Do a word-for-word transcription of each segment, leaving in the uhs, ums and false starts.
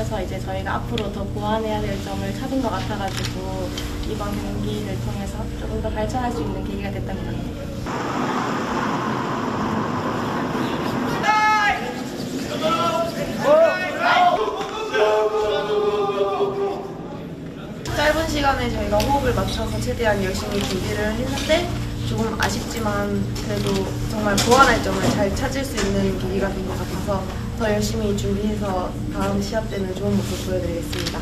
하면서 이제 저희가 앞으로 더 보완해야 될 점을 찾은 것 같아가지고 이번 경기를 통해서 조금 더 발전할 수 있는 계기가 됐던 것 같아요. 짧은 시간에 저희가 호흡을 맞춰서 최대한 열심히 준비를 했는데 조금 아쉽지만 그래도 정말 보완할 점을 잘 찾을 수 있는 계기가 된 것 같아서 더 열심히 준비해서 다음 시합 때는 좋은 모습 보여드리겠습니다.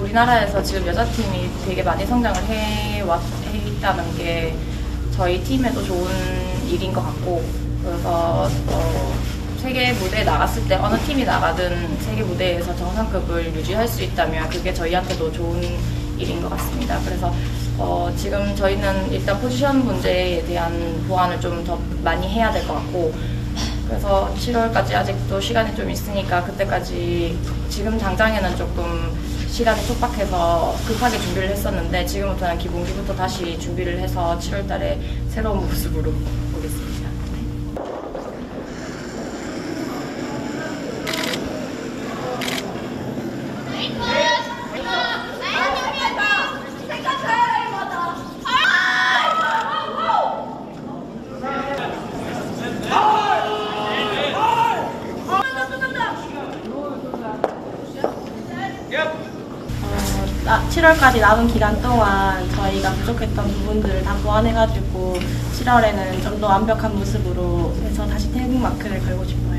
우리나라에서 지금 여자팀이 되게 많이 성장을 해왔다는 게 저희 팀에도 좋은 일인 것 같고, 그래서 어, 세계 무대에 나갔을 때 어느 팀이 나가든 세계 무대에서 정상급을 유지할 수 있다면 그게 저희한테도 좋은 일인 것 같습니다. 그래서 어, 지금 저희는 일단 포지션 문제에 대한 보완을 좀 더 많이 해야 될 것 같고, 그래서 칠월까지 아직도 시간이 좀 있으니까 그때까지 지금 당장에는 조금 시간이 촉박해서 급하게 준비를 했었는데 지금부터는 기본기부터 다시 준비를 해서 칠월달에 새로운 모습으로 보겠습니다. 칠월까지 남은 기간 동안 저희가 부족했던 부분들을 다 보완해가지고 칠월에는 좀 더 완벽한 모습으로 해서 다시 태극마크를 걸고 싶어요.